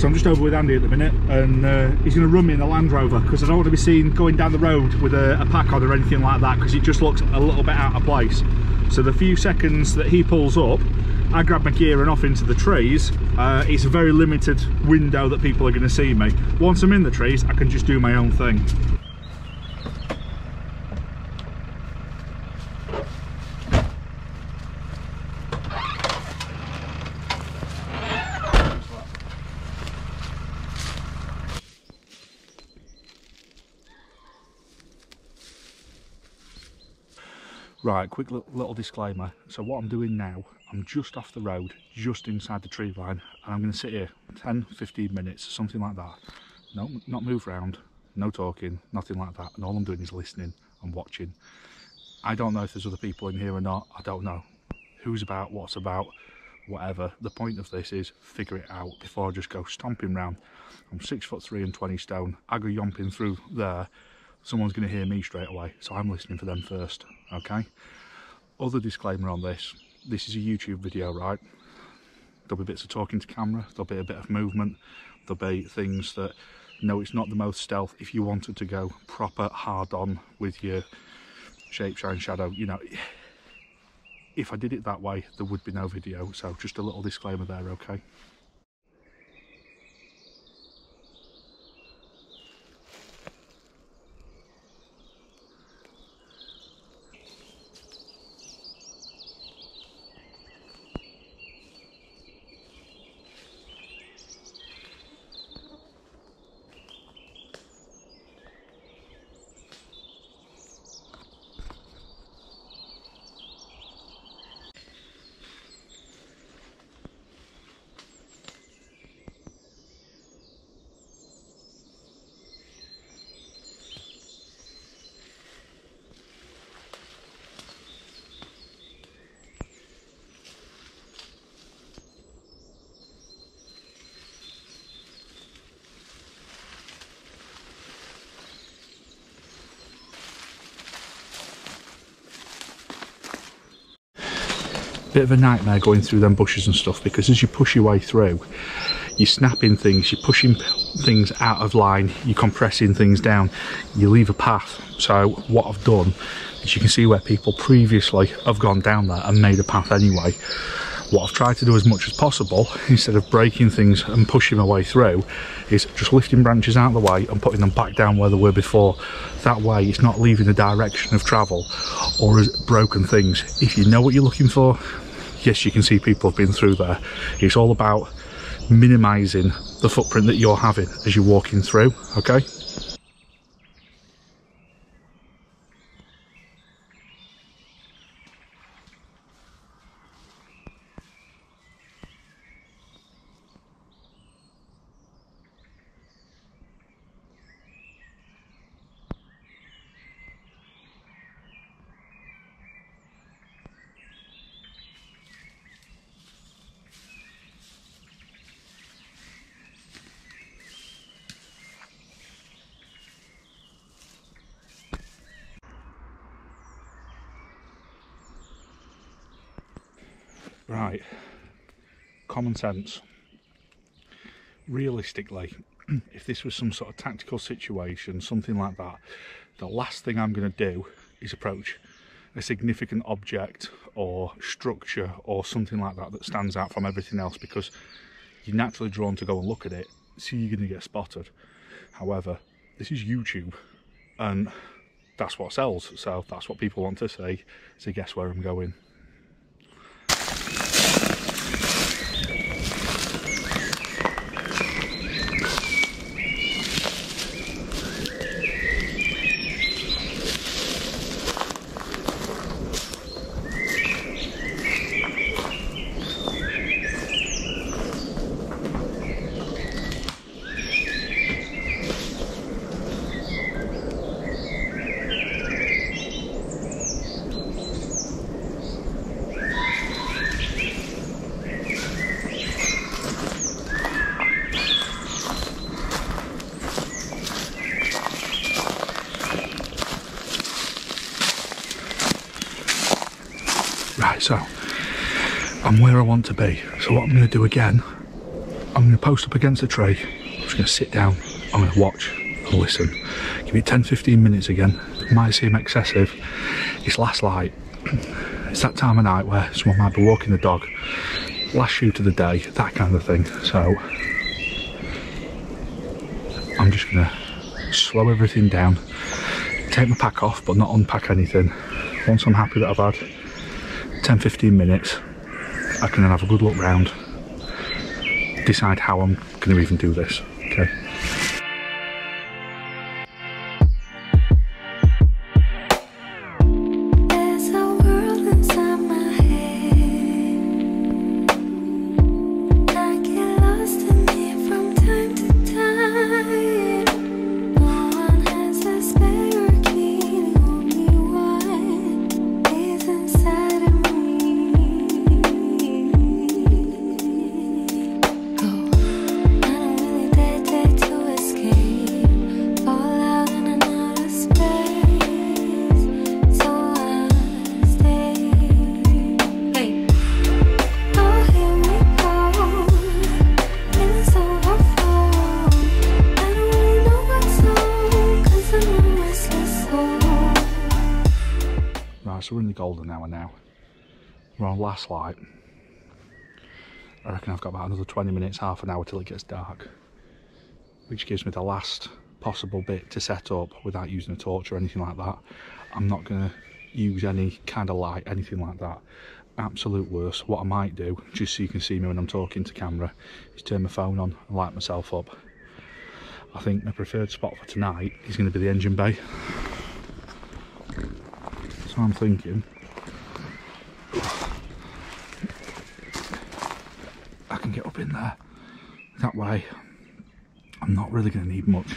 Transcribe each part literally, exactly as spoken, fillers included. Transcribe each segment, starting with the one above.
so I'm just over with Andy at the minute, and uh, he's going to run me in the Land Rover because I don't want to be seen going down the road with a, a pack on or anything like that, because it just looks a little bit out of place. So the few seconds that he pulls up, I grab my gear and off into the trees. Uh, it's a very limited window that people are going to see me. Once I'm in the trees, I can just do my own thing. Right, quick little, little disclaimer. So what I'm doing now, I'm just off the road, just inside the tree line, and I'm going to sit here ten, fifteen minutes, something like that. No, not move around, no talking, nothing like that. And all I'm doing is listening and watching. I don't know if there's other people in here or not. I don't know who's about, what's about, whatever. The point of this is figure it out before I just go stomping round. I'm six foot three and twenty stone. I go yomping through there. Someone's going to hear me straight away, so I'm listening for them first, okay? Other disclaimer on this, this is a YouTube video, right? There'll be bits of talking to camera, there'll be a bit of movement, there'll be things that, no, it's not the most stealth. If you wanted to go proper hard on with your shape, shine, shadow, you know, if I did it that way, there would be no video, so just a little disclaimer there, okay? Bit of a nightmare going through them bushes and stuff, because as you push your way through, you're snapping things, you're pushing things out of line, you're compressing things down, you leave a path. So what I've done is, you can see where people previously have gone down there and made a path anyway. What I've tried to do as much as possible, instead of breaking things and pushing my way through, is just lifting branches out of the way and putting them back down where they were before. That way it's not leaving the direction of travel or as broken things. If you know what you're looking for, yes, you can see people have been through there. It's all about minimising the footprint that you're having as you're walking through, okay? Right, common sense. Realistically, if this was some sort of tactical situation, something like that, the last thing I'm going to do is approach a significant object or structure or something like that that stands out from everything else, because you're naturally drawn to go and look at it, so you're going to get spotted. However, this is YouTube, and that's what sells, so that's what people want to see, so guess where I'm going. So I'm where I want to be. So what I'm going to do again, I'm I'm going to post up against the tray. I'm just going to sit down. I'm going to watch and listen. Give it ten fifteen minutes again. It might seem excessive. It's last light. It's that time of night where someone might be walking the dog. Last shoot of the day, that kind of thing. So I'm just going to slow everything down. Take my pack off, but not unpack anything. Once I'm happy that I've had ten fifteen minutes, I can then have a good look round, decide how I'm going to even do this, okay? So we're in the golden hour now. We're on last light. I reckon I've got about another twenty minutes, half an hour till it gets dark, which gives me the last possible bit to set up without using a torch or anything like that. I'm not gonna use any kind of light, anything like that. Absolute worst. What I might do, just so you can see me when I'm talking to camera, is turn my phone on and light myself up. I think my preferred spot for tonight is gonna be the engine bay. So I'm thinking I can get up in there that way. I'm not really going to need much.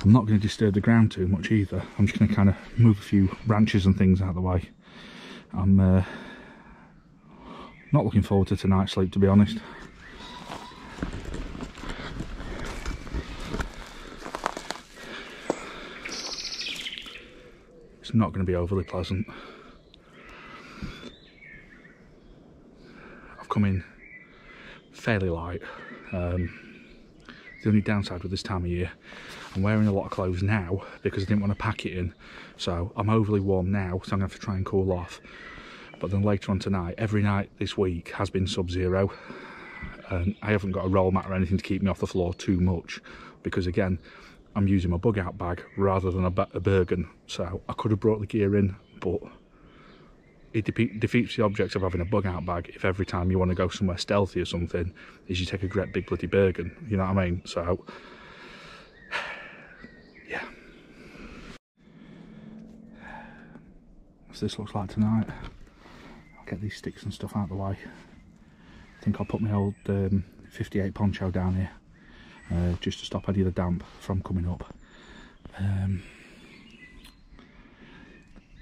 I'm not going to disturb the ground too much either. I'm just going to kind of move a few branches and things out of the way. I'm uh, not looking forward to tonight's sleep, to be honest. Not going to be overly pleasant. I've come in fairly light. Um, the only downside with this time of year, I'm wearing a lot of clothes now because I didn't want to pack it in, so I'm overly warm now, so I'm going to have to try and cool off. But then later on tonight, every night this week has been sub-zero. Um, I haven't got a roll mat or anything to keep me off the floor too much because, again, I'm using my bug out bag rather than a, a Bergen, so I could have brought the gear in, but it de defeats the object of having a bug out bag if every time you want to go somewhere stealthy or something is you take a great big bloody Bergen, you know what I mean? So, yeah. So this looks like tonight. I'll get these sticks and stuff out of the way. I think I'll put my old um, fifty-eight poncho down here. Uh, just to stop any of the damp from coming up. Um,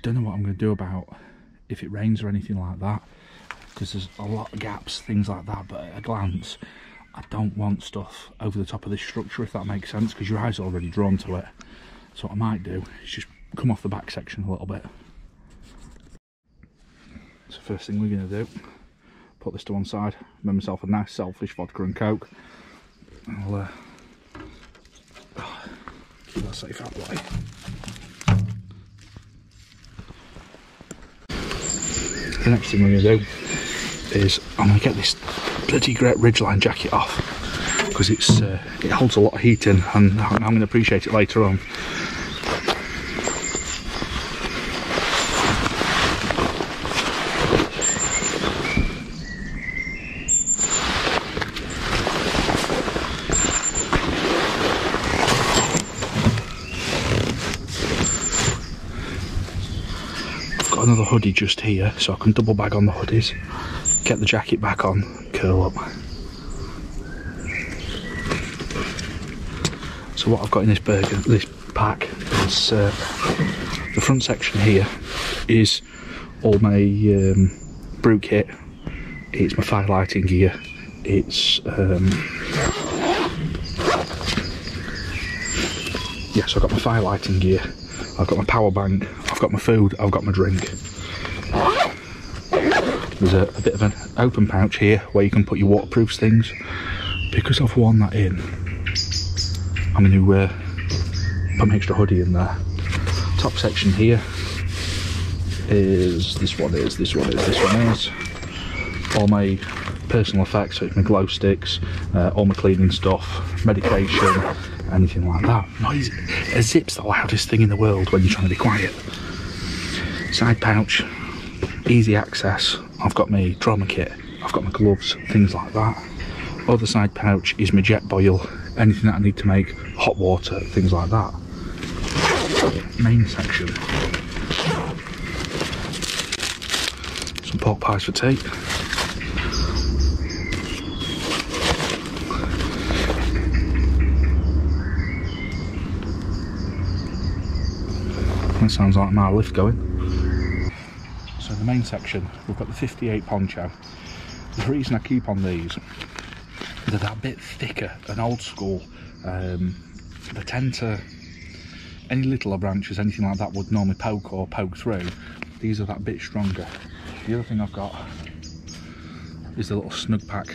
don't know what I'm going to do about if it rains or anything like that, because there's a lot of gaps, things like that, but at a glance, I don't want stuff over the top of this structure, if that makes sense, because your eyes are already drawn to it. So what I might do is just come off the back section a little bit. So first thing we're going to do, put this to one side, make myself a nice selfish vodka and coke. I'll uh, keep that safe out of the way. The next thing we're going to do is I'm going to get this bloody great ridgeline jacket off because it's uh, it holds a lot of heat in, and I'm going to appreciate it later on. Another hoodie just here, so I can double bag on the hoodies, get the jacket back on, curl up. So what I've got in this burger, this pack, is uh, the front section here is all my um, brew kit. It's my fire lighting gear. It's um, yeah, so I've got my fire lighting gear. I've got my power bank, I've got my food, I've got my drink. There's a, a bit of an open pouch here where you can put your waterproof things. because I've worn that in, I'm going to uh, put my extra hoodie in there. Top section here is, this one is, this one is, this one is. All my personal effects, so my glow sticks, uh, all my cleaning stuff, medication, anything like that. Noise. A zip's the loudest thing in the world when you're trying to be quiet. Side pouch, easy access. I've got my trauma kit, I've got my gloves, things like that. Other side pouch is my jet boil, anything that I need to make hot water, things like that. Main section. Some pork pies for tape. That sounds like my lift going. So in the main section, we've got the fifty-eight poncho. The reason I keep on these, they're that bit thicker and old school. Um, they tend to, any littler branches, anything like that would normally poke or poke through. These are that bit stronger. The other thing I've got is the little snug pack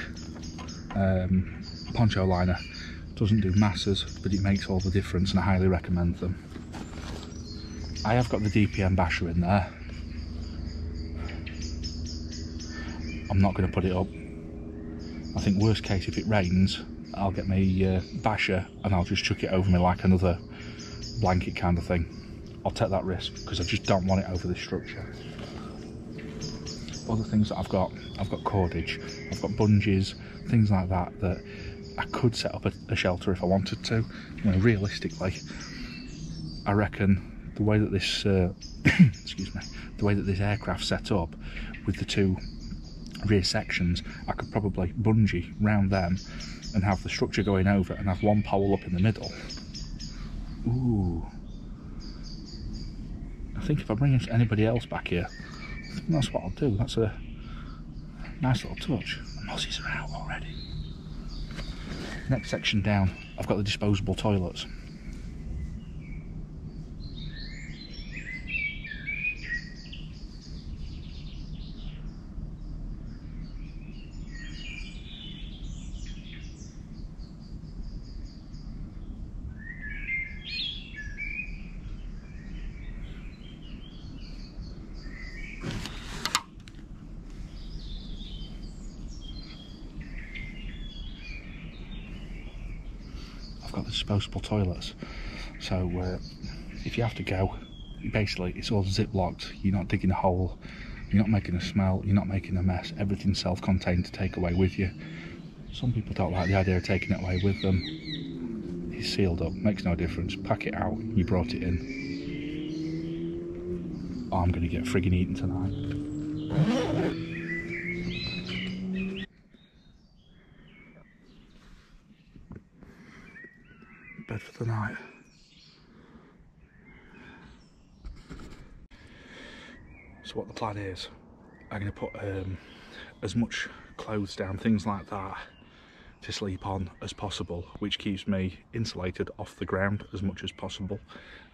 um, poncho liner. It doesn't do masses, but it makes all the difference, and I highly recommend them. I have got the D P M basher in there. I'm not going to put it up. I think worst case, if it rains, I'll get my uh, basher and I'll just chuck it over me like another blanket kind of thing. I'll take that risk because I just don't want it over this structure. Other things that I've got, I've got cordage, I've got bungees, things like that, that I could set up a, a shelter if I wanted to. You know, realistically, I reckon the way that this uh, excuse me, the way that this aircraft's set up with the two rear sections, I could probably bungee round them and have the structure going over and have one pole up in the middle. Ooh, I think if I bring anybody else back here, I think that's what I'll do. That's a nice little touch. The mosses are out already. Next section down, I've got the disposable toilets. Got the disposable toilets, so uh, if you have to go, basically it's all zip locked. You're not digging a hole, you're not making a smell, you're not making a mess. Everything's self-contained to take away with you. Some people don't like the idea of taking it away with them. It's sealed up, makes no difference. Pack it out, you brought it in. Oh, I'm gonna get friggin' eaten tonight. For the night. So what the plan is, I'm going to put um, as much clothes down, things like that, to sleep on as possible, which keeps me insulated off the ground as much as possible,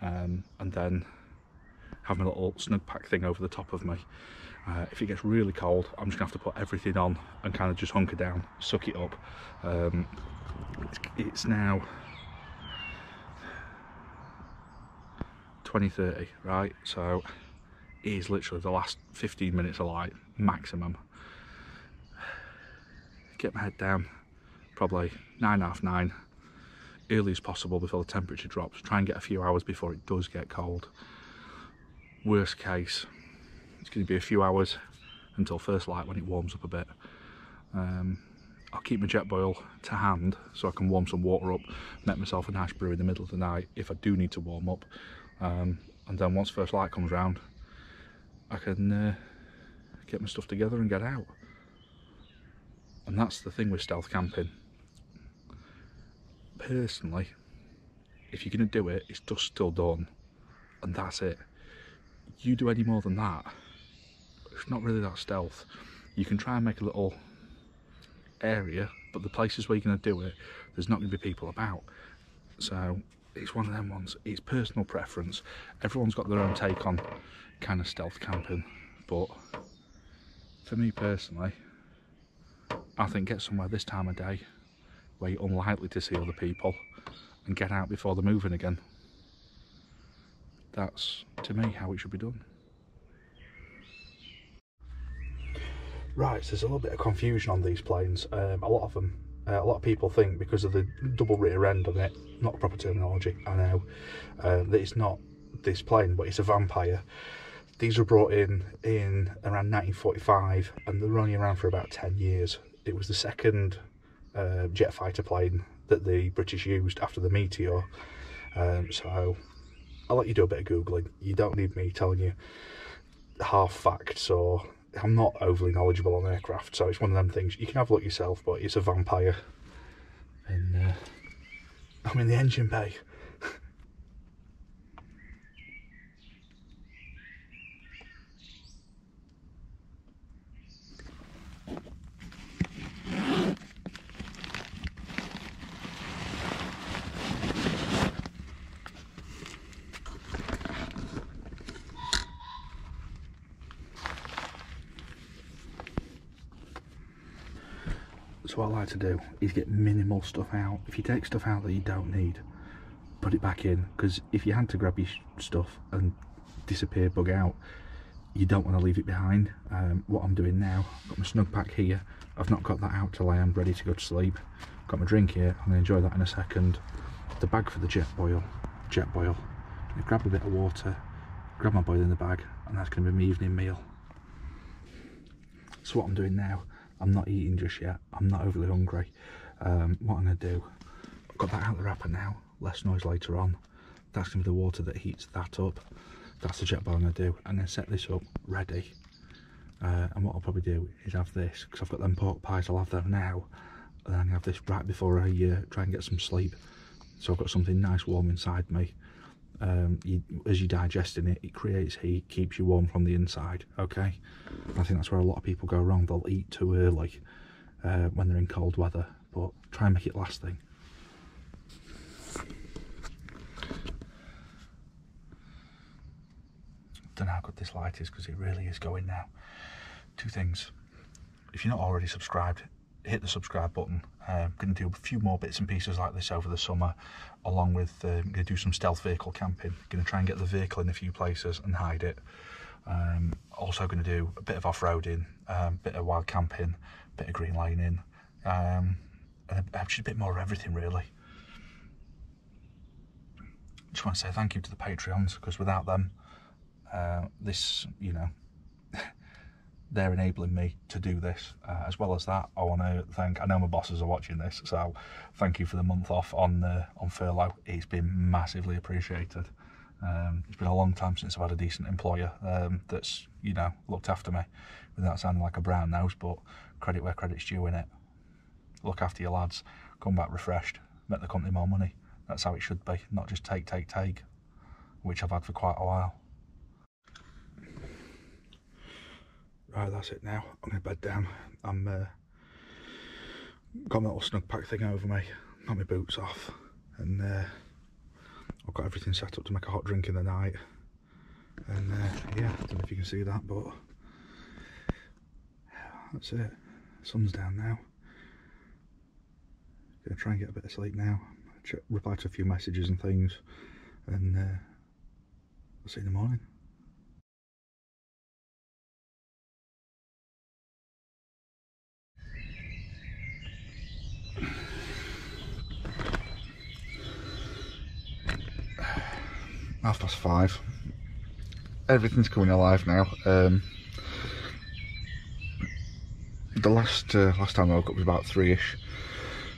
um, and then have my little snug pack thing over the top of me. Uh, if it gets really cold, I'm just going to have to put everything on and kind of just hunker down, suck it up. Um, it's, it's now twenty thirty, right? So it is literally the last fifteen minutes of light maximum. Get my head down, probably nine, half nine, early as possible before the temperature drops. Try and get a few hours before it does get cold. Worst case, it's going to be a few hours until first light when it warms up a bit. Um, I'll keep my jet boil to hand so I can warm some water up, make myself a hash brew in the middle of the night if I do need to warm up. Um, and then once first light comes round, I can uh, get my stuff together and get out. And that's the thing with stealth camping. Personally, if you're going to do it, it's dusk till dawn, and that's it. You do any more than that, it's not really that stealth. You can try and make a little area, but the places where you're going to do it, there's not going to be people about. So it's one of them ones. It's personal preference. Everyone's got their own take on kind of stealth camping, but for me personally, I think get somewhere this time of day, where you're unlikely to see other people, and get out before they're moving again. That's, to me, how it should be done. Right, so there's a little bit of confusion on these planes. Um, a lot of them, uh, a lot of people think because of the double rear end on it, not proper terminology, I know, uh, that it's not this plane, but it's a Vampire. These were brought in in around nineteen forty-five, and they were only around for about ten years. It was the second uh, jet fighter plane that the British used after the Meteor. Um, so I'll let you do a bit of Googling. You don't need me telling you half facts, or I'm not overly knowledgeable on aircraft, so it's one of them things. You can have a look yourself, but it's a Vampire. And uh, I'm in the engine bay. So what I like to do is get minimal stuff out. If you take stuff out that you don't need, put it back in, because if you had to grab your stuff and disappear, bug out, you don't want to leave it behind. Um, what I'm doing now, I've got my snug pack here. I've not got that out till I am ready to go to sleep. I've got my drink here, I'm going to enjoy that in a second. The bag for the jet boil, jet boil. I grab a bit of water, grab my boil in the bag, and that's going to be my evening meal. So what I'm doing now, I'm not eating just yet, I'm not overly hungry. Um, what I'm going to do, I've got that out of the wrapper now, less noise later on. That's going to be the water that heats that up. That's the jet boil I'm going to do, and then set this up ready. Uh, and what I'll probably do is have this, because I've got them pork pies, I'll have them now. And then I'm going to have this right before I uh, try and get some sleep. So I've got something nice warm inside me. Um, you, as you're digesting it, it creates heat, keeps you warm from the inside, okay? I think that's where a lot of people go wrong. They'll eat too early uh, when they're in cold weather, but try and make it last thing. Don't know how good this light is, because it really is going now. Two things. If you're not already subscribed, hit the subscribe button. I'm going to do a few more bits and pieces like this over the summer, along with uh, I'm going to do some stealth vehicle camping. Going to try and get the vehicle in a few places and hide it. Um, also going to do a bit of off-roading, a um, bit of wild camping, a bit of green laning, um, and a, just a bit more of everything really. Just want to say thank you to the Patreons, because without them, uh, this, you know, they're enabling me to do this. Uh, as well as that, I want to thank, I know my bosses are watching this, so thank you for the month off on uh, on furlough. It's been massively appreciated. Um, it's been a long time since I've had a decent employer um, that's, you know, looked after me, without sounding like a brown nose, but credit where credit's due, innit? Look after your lads, come back refreshed, make the company more money. That's how it should be, not just take, take, take, which I've had for quite a while. Right, that's it now. I'm going to bed down. I'm uh, got my little snug pack thing over me, got my boots off, and uh, I've got everything set up to make a hot drink in the night. And uh, yeah, I don't know if you can see that, but that's it. Sun's down now. Going to try and get a bit of sleep now. Check, reply to a few messages and things, and uh, I'll see you in the morning. Half past five. Everything's coming alive now. Um, the last uh, last time I woke up was about three-ish,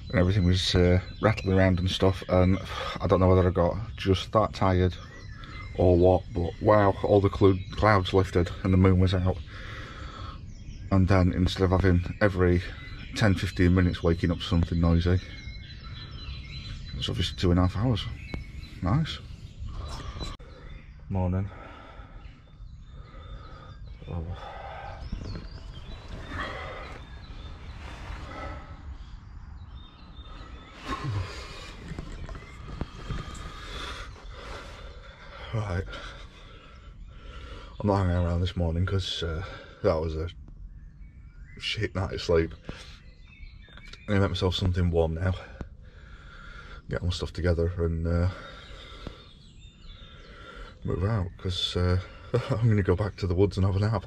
and everything was uh, rattling around and stuff, and I don't know whether I got just that tired or what, but wow, all the clouds lifted and the moon was out. And then instead of having every ten fifteen minutes waking up something noisy, it's obviously two and a half hours. Nice. Morning. Oh. Right. I'm not hanging around this morning because uh, that was a shit night of sleep. I'm going to make myself something warm now. get my stuff together and uh, move out, because uh, I'm going to go back to the woods and have a nap.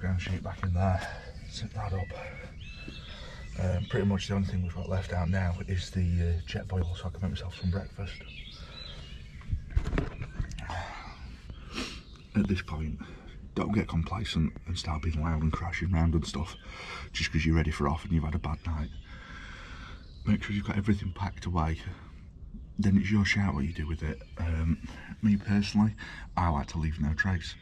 Ground sheet back in there, zip that up. Um, pretty much the only thing we've got left out now is the uh, jet boil, so I can make myself some breakfast. At this point, don't get complacent and start being loud and crashing round and stuff just because you're ready for off and you've had a bad night. Make sure you've got everything packed away, then it's your shout what you do with it. Um, me personally, I like to leave no trace.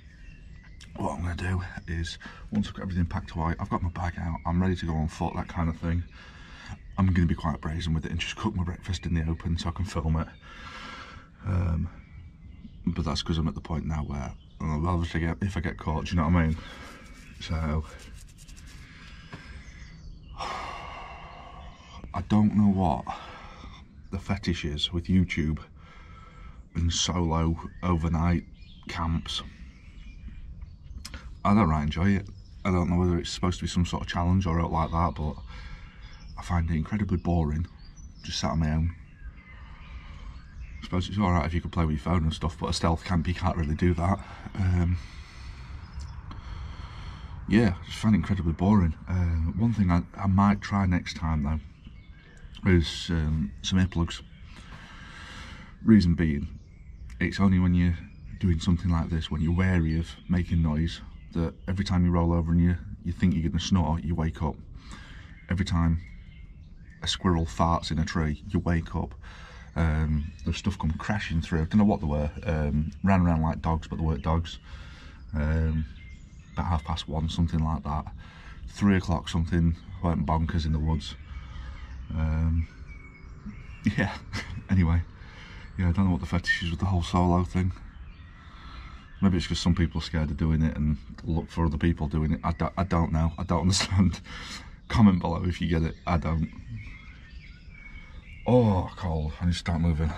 What I'm going to do is, once I've got everything packed away, I've got my bag out, I'm ready to go on foot, that kind of thing. I'm going to be quite brazen with it and just cook my breakfast in the open so I can film it. Um, but that's because I'm at the point now where I'll obviously get, if I get caught, do you know what I mean? So, I don't know what the fetish is with YouTube and solo overnight camps. I don't really enjoy it. I don't know whether it's supposed to be some sort of challenge or out like that, but I find it incredibly boring, just sat on my own. I suppose it's alright if you could play with your phone and stuff, but a stealth camp, you can't really do that. Um, yeah, I just find it incredibly boring. Uh, one thing I, I might try next time though, is um, some earplugs. Reason being, it's only when you're doing something like this, when you're wary of making noise, that every time you roll over and you, you think you're going to snort, you wake up. Every time a squirrel farts in a tree, you wake up. Um, the stuff come crashing through. I don't know what they were. Um, ran around like dogs, but they weren't dogs. Um, about half past one, something like that. Three o'clock something, went bonkers in the woods. Um, yeah, anyway. Yeah, I don't know what the fetish is with the whole solo thing. Maybe it's because some people are scared of doing it and look for other people doing it. I don't, I don't know. I don't understand. Comment below if you get it. I don't. Oh, cold. I need to start moving.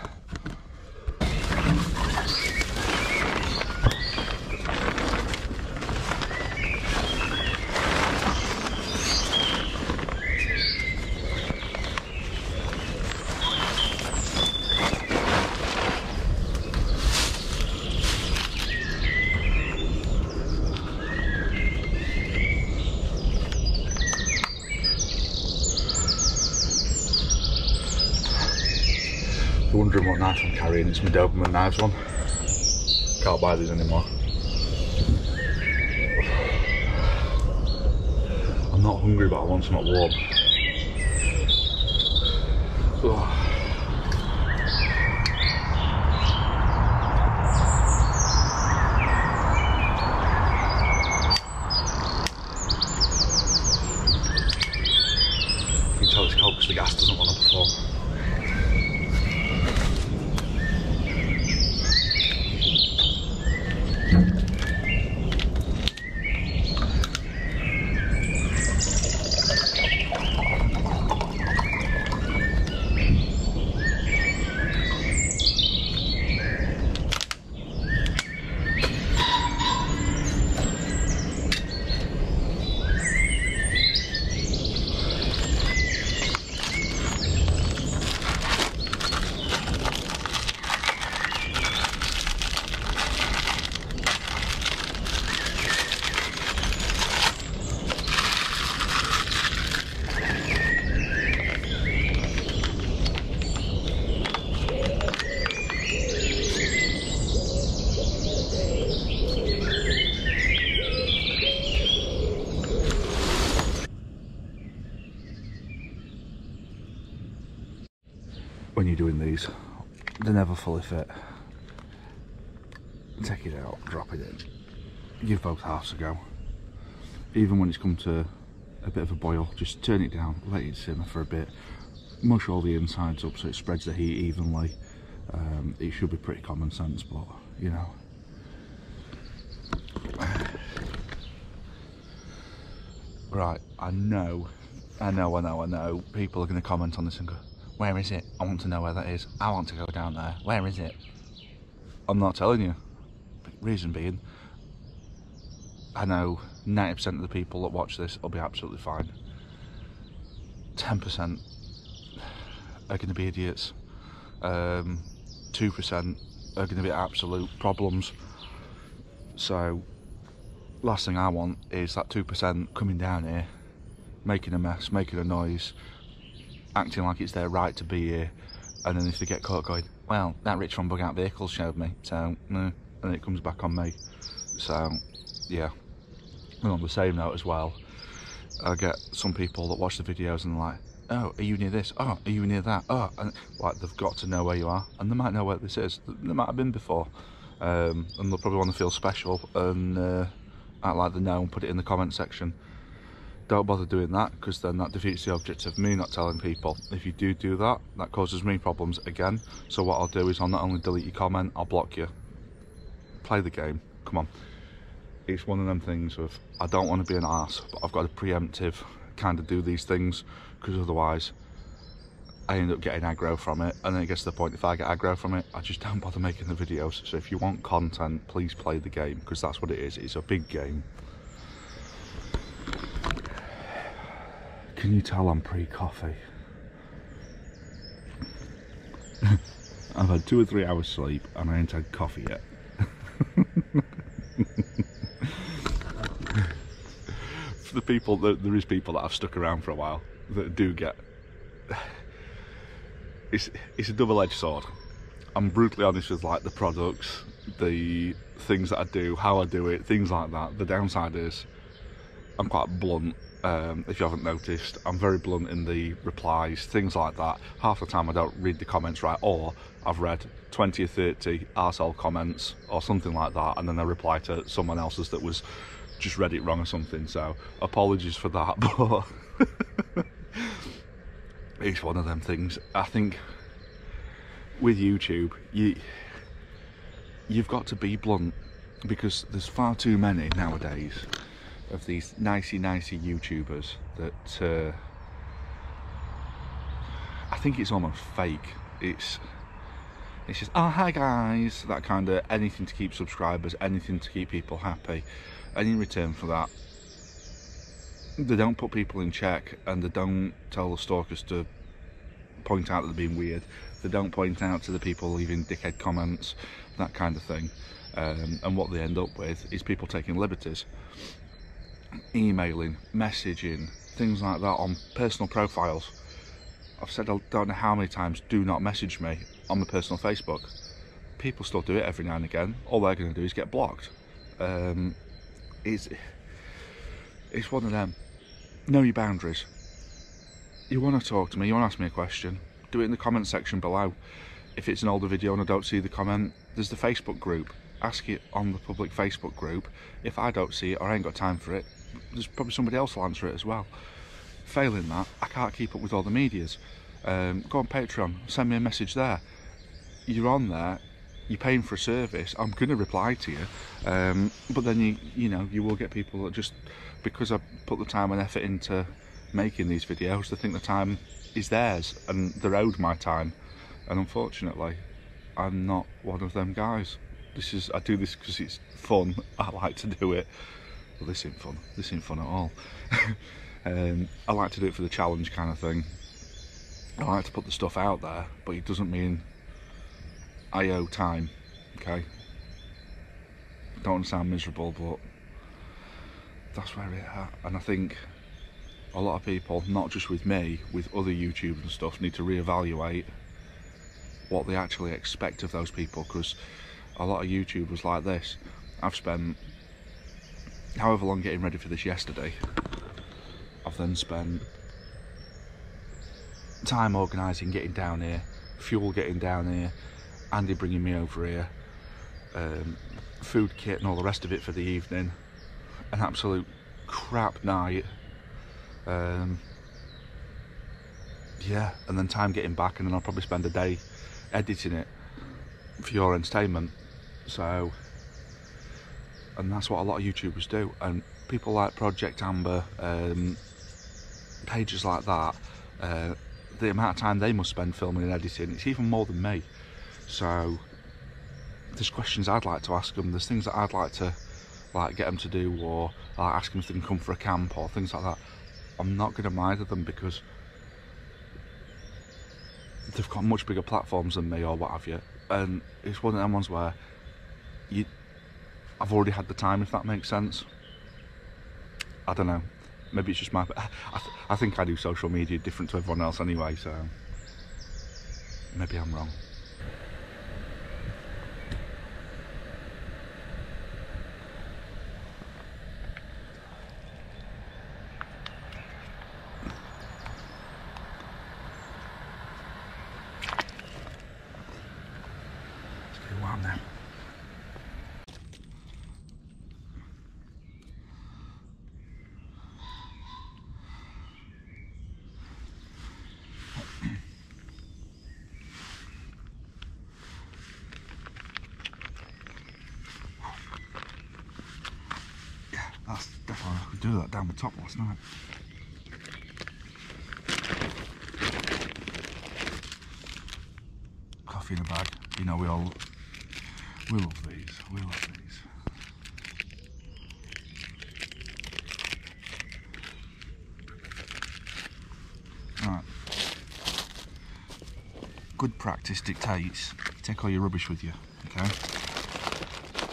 Wondering what knife I'm carrying, it's my Doberman knives one. Can't buy these anymore. I'm not hungry, but I want something warm. Ugh. You can tell it's cold because the gas doesn't want to perform. When you're doing these, they're never fully fit. Take it out, drop it in, give both halves a go. Even when it's come to a bit of a boil, just turn it down, let it simmer for a bit, mush all the insides up so it spreads the heat evenly, Um, it should be pretty common sense, but you know. Right, I know, I know, I know, I know. People are going to comment on this and go, where is it? I want to know where that is. I want to go down there. Where is it? I'm not telling you. Reason being, I know ninety percent of the people that watch this will be absolutely fine. ten percent are going to be idiots. Um, two percent are going to be absolute problems. So, last thing I want is that two percent coming down here, making a mess, making a noise, acting like it's their right to be here, and then if they get caught going, well, that Rich from Bug Out Vehicles showed me, so, and it comes back on me. So, yeah. And on the same note as well, I get some people that watch the videos and they're like, oh, are you near this? Oh, are you near that? Oh, and like they've got to know where you are, and they might know where this is. They might have been before, um, and they'll probably want to feel special and uh, act like they know and put it in the comment section. Don't bother doing that, because then that defeats the object of me not telling people. If you do do that, that causes me problems again. So what I'll do is I'll not only delete your comment, I'll block you. Play the game. Come on. It's one of them things of, I don't want to be an arse, but I've got a preemptive kind of do these things, because otherwise I end up getting aggro from it, and then it gets to the point if I get aggro from it, I just don't bother making the videos. So if you want content, please play the game, because that's what it is. It's a big game. Can you tell I'm pre-coffee? I've had two or three hours sleep and I ain't had coffee yet. For the people, there is people that I've stuck around for a while that do get... It's, it's a double-edged sword. I'm brutally honest with like the products, the things that I do, how I do it, things like that. The downside is I'm quite blunt. Um, if you haven't noticed, I'm very blunt in the replies, things like that. Half the time I don't read the comments right, or I've read twenty or thirty arsehole comments or something like that, and then I reply to someone else's that was just read it wrong or something, so apologies for that, but it's one of them things. I think with YouTube, you, you've got to be blunt, because there's far too many nowadays of these nicey nicey YouTubers that uh, I think it's almost fake. It's it's just, oh hi guys, that kind of anything to keep subscribers, anything to keep people happy, and in return for that, they don't put people in check, and they don't tell the stalkers to point out that they're being weird. They don't point out to the people leaving dickhead comments, that kind of thing, um, and what they end up with is people taking liberties. Emailing, messaging, things like that on personal profiles. I've said I don't know how many times, do not message me on my personal Facebook. People still do it every now and again. All they're going to do is get blocked. Um, it's, it's one of them. Know your boundaries. You want to talk to me, you want to ask me a question, do it in the comment section below. If it's an older video and I don't see the comment, there's the Facebook group. Ask it on the public Facebook group. If I don't see it or I ain't got time for it, there's probably somebody else will answer it as well. Failing that, I can't keep up with all the medias. Um, go on Patreon, send me a message there. You're on there, you're paying for a service, I'm going to reply to you, um, but then you you know, you will get people that just, because I put the time and effort into making these videos, they think the time is theirs and they're owed my time, and unfortunately I'm not one of them guys. This is, I do this because it's fun, I like to do it. Well, this ain't fun, this ain't fun at all. um, I like to do it for the challenge kind of thing. I like to put the stuff out there, but it doesn't mean I owe time, okay? Don't want to sound miserable, but that's where it's at. And I think a lot of people, not just with me, with other YouTubers and stuff, need to reevaluate what they actually expect of those people, because a lot of YouTubers like this, I've spent however long getting ready for this yesterday. I've then spent time organising, getting down here, fuel getting down here, Andy bringing me over here, um, food kit and all the rest of it for the evening. An absolute crap night. Um, yeah, and then time getting back, and then I'll probably spend a day editing it. for your entertainment. So, and that's what a lot of YouTubers do. And people like Project Amber, um, pages like that, uh, the amount of time they must spend filming and editing, it's even more than me. So there's questions I'd like to ask them, there's things that I'd like to like get them to do, or like ask them if they can come for a camp or things like that. I'm not going to mind them because they've got much bigger platforms than me or what have you, and it's one of them ones where you, I've already had the time, if that makes sense. I don't know, maybe it's just my, I, th I think I do social media different to everyone else anyway, so maybe I'm wrong. Do that down the top last night. Coffee in a bag. You know, we all we love these. We love these. Right. Good practice dictates you take all your rubbish with you. Okay.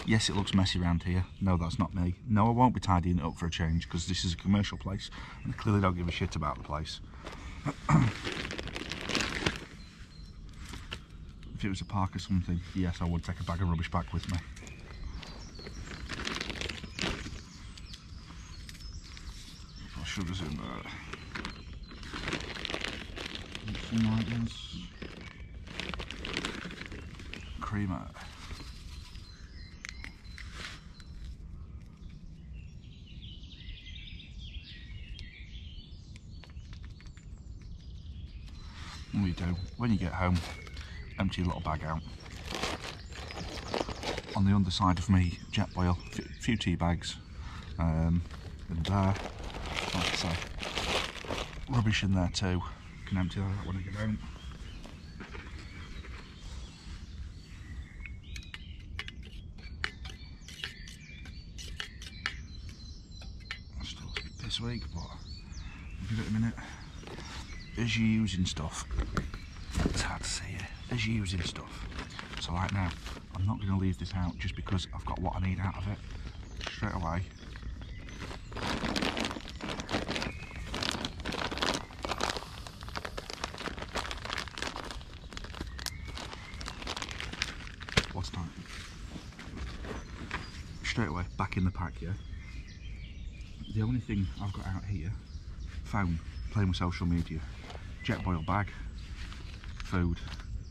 Yes, it looks messy around here. No, that's not me. No, I won't be tidying it up for a change because this is a commercial place and I clearly don't give a shit about the place. If it was a park or something, yes, I would take a bag of rubbish back with me. Put sugars in there. Some onions. Creamer. You do when you get home, empty your little bag out. On the underside of me, jet boil, a few tea bags, um, and there, like I say, rubbish in there too. You can empty that when you get home. Still this week, but I'll give it a minute. As you're using stuff, it's hard to see it, as you're using stuff. So right now, I'm not going to leave this out just because I've got what I need out of it straight away. What's that? Straight away, back in the pack, yeah? The only thing I've got out here, phone, playing with social media. Jet boil bag, food,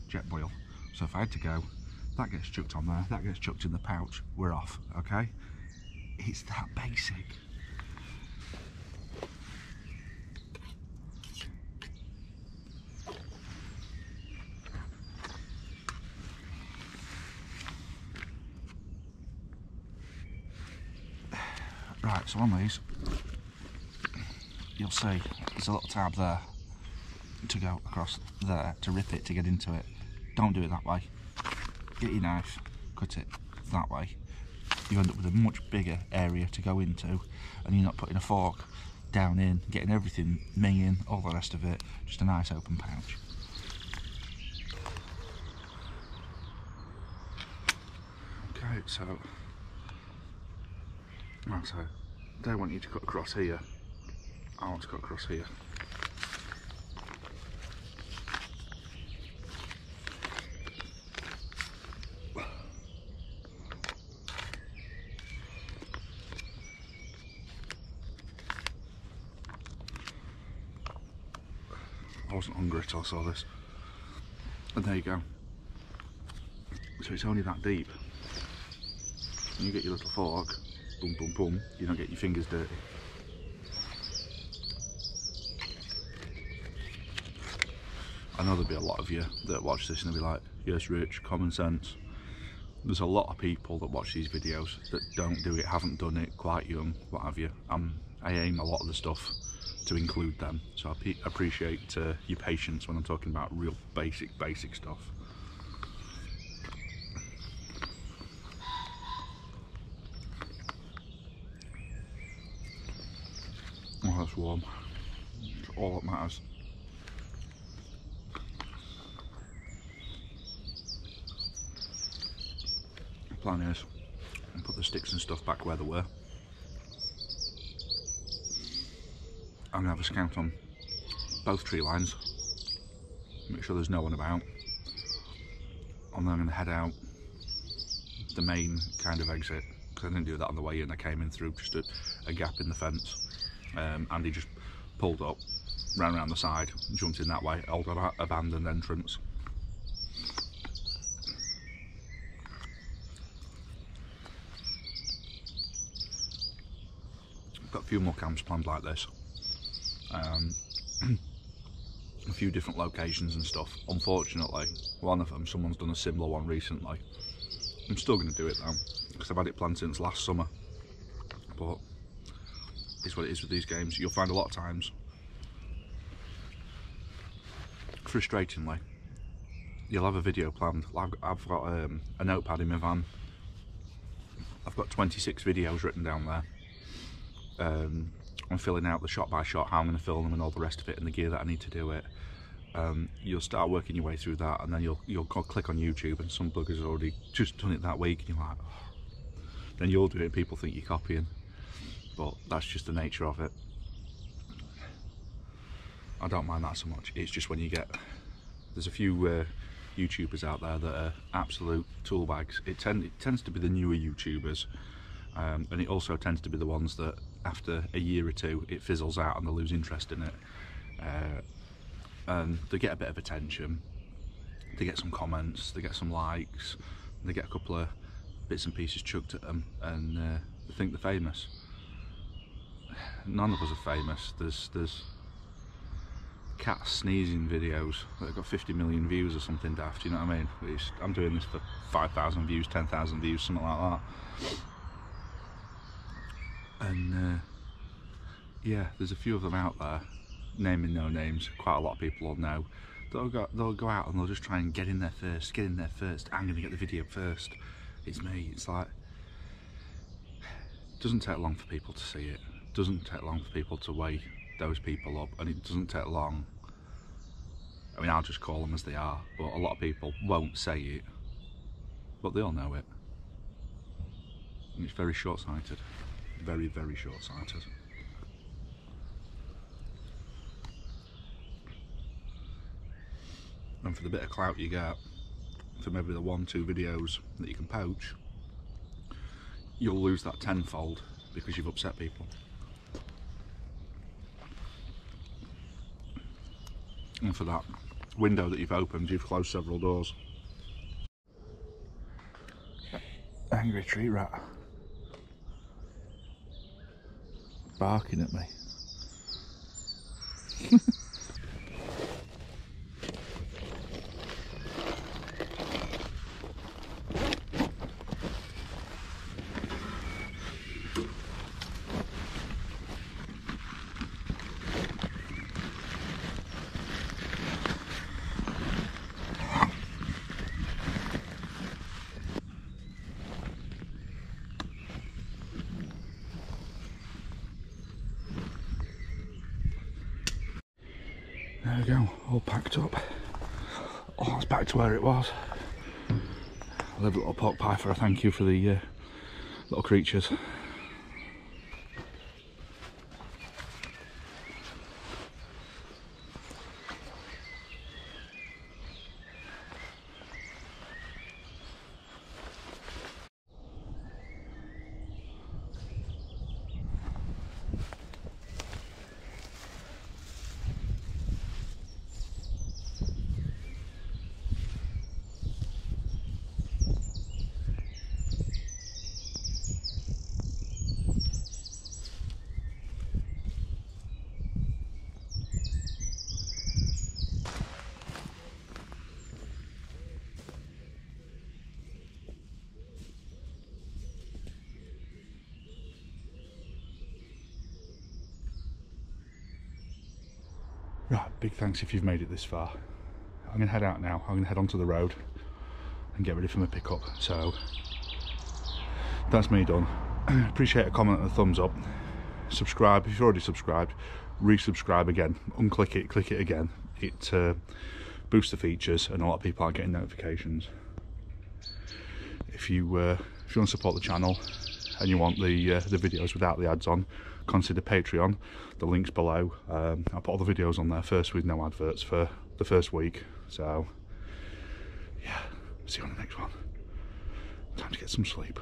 jet boil. So if I had to go, that gets chucked on there, that gets chucked in the pouch, we're off, okay? It's that basic. Right, so on these, you'll see there's a little tab there to go across there, to rip it, to get into it. Don't do it that way. Get your knife, cut it that way. You end up with a much bigger area to go into, and you're not putting a fork down in, getting everything minging, all the rest of it, just a nice open pouch. Okay, so, right, so they want you to cut across here, I want to cut across here. I wasn't hungry till I saw this. And there you go. So it's only that deep. And you get your little fork, boom, boom, boom, you don't get your fingers dirty. I know there'll be a lot of you that watch this and they'll be like, yes, Rich, common sense. There's a lot of people that watch these videos that don't do it, haven't done it, quite young, what have you. Um, I aim a lot of the stuff to include them, so I appreciate uh, your patience when I'm talking about real basic, basic stuff. Oh, that's warm. That's all that matters. The plan is, I'll put the sticks and stuff back where they were. I'm going to have a scout on both tree lines, make sure there's no one about, and then I'm going to head out the main kind of exit, because I didn't do that on the way in. I came in through just a, a gap in the fence. Um, Andy just pulled up, ran around the side, jumped in that way, old ab abandoned entrance. Got a few more camps planned like this. Um, a few different locations and stuff. Unfortunately, one of them, someone's done a similar one recently. I'm still going to do it though, because I've had it planned since last summer. But it's what it is with these games. You'll find a lot of times, frustratingly, you'll have a video planned. I've, I've got um, a notepad in my van. I've got twenty-six videos written down there. Um, I'm filling out the shot by shot, how I'm going to film them and all the rest of it, and the gear that I need to do it. Um, you'll start working your way through that, and then you'll you'll go click on YouTube, and some bugger's already just done it that week, and you're like, oh. Then you'll do it, and people think you're copying. But that's just the nature of it. I don't mind that so much. It's just when you get, there's a few uh, YouTubers out there that are absolute tool bags. It, tend, it tends to be the newer YouTubers, um, and it also tends to be the ones that after a year or two it fizzles out and they lose interest in it. Uh, and they get a bit of attention, they get some comments, they get some likes, they get a couple of bits and pieces chucked at them, and uh, they think they're famous. None of us are famous. There's there's cat sneezing videos that have got fifty million views or something daft, you know what I mean? It's, I'm doing this for five thousand views, ten thousand views, something like that. And uh, yeah, there's a few of them out there, naming no names, quite a lot of people will know. They'll go, they'll go out and they'll just try and get in there first, get in there first, I'm going to get the video first, it's me. It's like, it doesn't take long for people to see it. Doesn't take long for people to weigh those people up, and it doesn't take long. I mean, I'll just call them as they are, but a lot of people won't say it, but they all know it, and it's very short-sighted, very very short-sighted. And for the bit of clout you get for maybe the one two videos that you can poach, you'll lose that tenfold because you've upset people. And for that window that you've opened, you've closed several doors. Angry tree rat. Barking at me. There we go, all packed up. Oh, it's back to where it was. I'll have a little pork pie for a thank you for the uh, little creatures. Right, big thanks if you've made it this far. I'm going to head out now. I'm going to head onto the road and get ready for my pickup. So that's me done. Appreciate a comment and a thumbs up. Subscribe if you've already subscribed. Resubscribe again. Unclick it, click it again. It uh, boosts the features, and a lot of people aren't getting notifications. If you uh, if you want to support the channel and you want the uh, the videos without the ads on, consider Patreon. The link's below. Um, I put all the videos on there first with no adverts for the first week. So yeah, see you on the next one. Time to get some sleep.